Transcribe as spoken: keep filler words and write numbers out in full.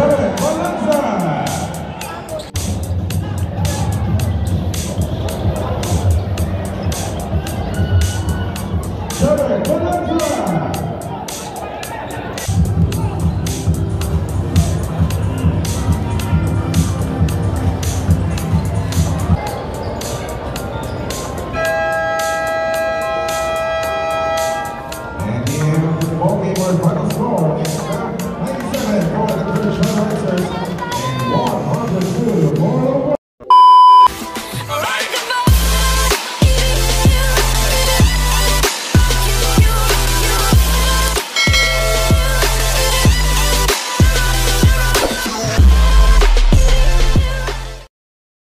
All right.